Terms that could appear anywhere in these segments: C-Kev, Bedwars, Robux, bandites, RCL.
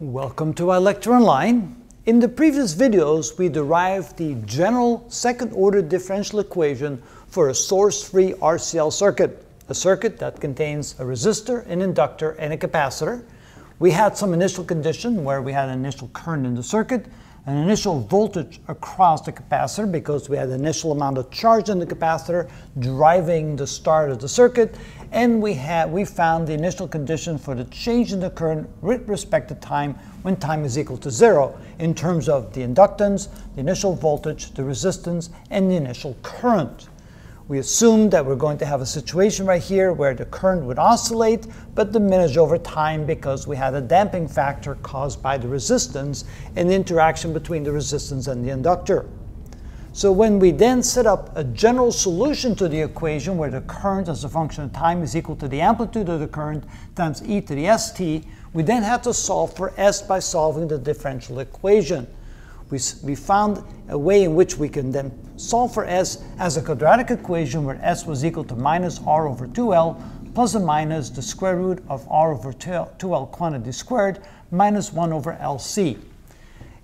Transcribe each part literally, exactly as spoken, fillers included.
Welcome to our lecture online. In the previous videos we derived the general second-order differential equation for a source-free R C L circuit, a circuit that contains a resistor, an inductor, and a capacitor. We had some initial condition where we had an initial current in the circuit, an initial voltage across the capacitor because we had an initial amount of charge in the capacitor driving the start of the circuit, and we had we found the initial condition for the change in the current with respect to time when time is equal to zero in terms of the inductance, the initial voltage, the resistance, and the initial current. We assumed that we're going to have a situation right here where the current would oscillate but diminish over time because we had a damping factor caused by the resistance and the interaction between the resistance and the inductor. So when we then set up a general solution to the equation where the current as a function of time is equal to the amplitude of the current times e to the st, we then had to solve for s by solving the differential equation. We, we found a way in which we can then solve for s as a quadratic equation where s was equal to minus r over two L plus or minus the square root of r over two L quantity squared minus one over L C.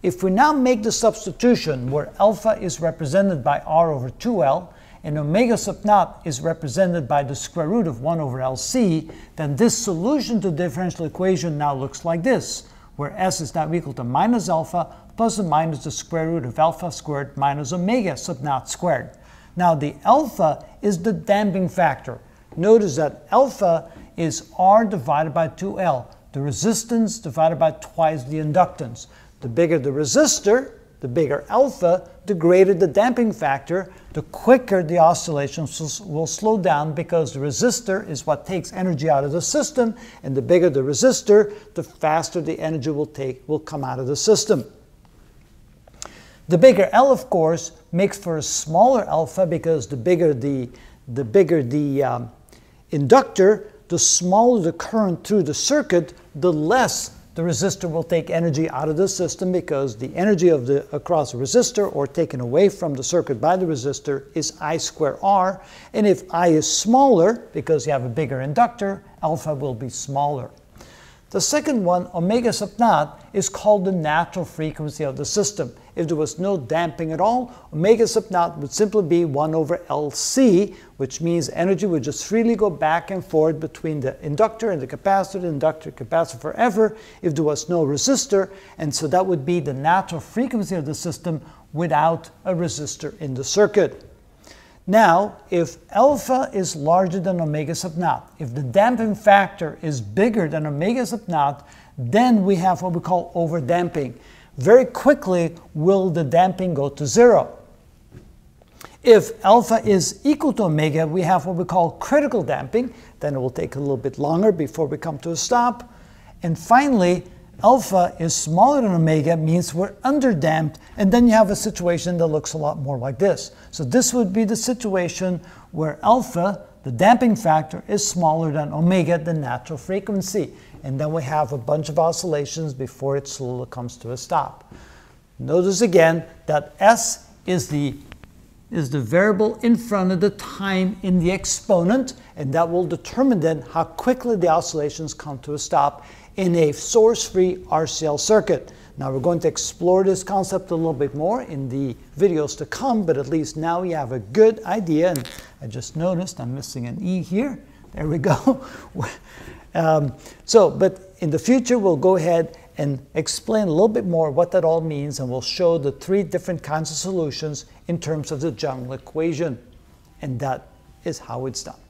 If we now make the substitution where alpha is represented by r over two L and omega sub naught is represented by the square root of one over L C, then this solution to the differential equation now looks like this, where s is now equal to minus alpha plus or minus the square root of alpha squared minus omega sub naught squared. Now the alpha is the damping factor. Notice that alpha is r divided by two L, the resistance divided by twice the inductance. The bigger the resistor, the bigger alpha, the greater the damping factor, the quicker the oscillations will slow down because the resistor is what takes energy out of the system, and the bigger the resistor, the faster the energy will take will come out of the system. The bigger L, of course, makes for a smaller alpha because the bigger the the bigger the um, inductor, the smaller the current through the circuit, the less the resistor will take energy out of the system because the energy of the across the resistor or taken away from the circuit by the resistor is I square R, and if I is smaller because you have a bigger inductor, alpha will be smaller. The second one, omega sub naught, is called the natural frequency of the system. If there was no damping at all, omega sub naught would simply be one over L C, which means energy would just freely go back and forth between the inductor and the capacitor, the inductor and capacitor forever, if there was no resistor, and so that would be the natural frequency of the system without a resistor in the circuit. Now, if alpha is larger than omega sub naught, if the damping factor is bigger than omega sub naught, then we have what we call overdamping. Very quickly will the damping go to zero. If alpha is equal to omega, we have what we call critical damping. Then it will take a little bit longer before we come to a stop. And finally, alpha is smaller than omega means we're underdamped, and then you have a situation that looks a lot more like this. So this would be the situation where alpha, the damping factor, is smaller than omega, the natural frequency, and then we have a bunch of oscillations before it slowly comes to a stop. Notice again that s is the is the variable in front of the time in the exponent, and that will determine then how quickly the oscillations come to a stop in a source-free R C L circuit. Now we're going to explore this concept a little bit more in the videos to come, but at least now you have a good idea, and I just noticed I'm missing an E here. There we go. um, so, but in the future we'll go ahead and explain a little bit more what that all means, and we'll show the three different kinds of solutions in terms of the general equation. And that is how it's done.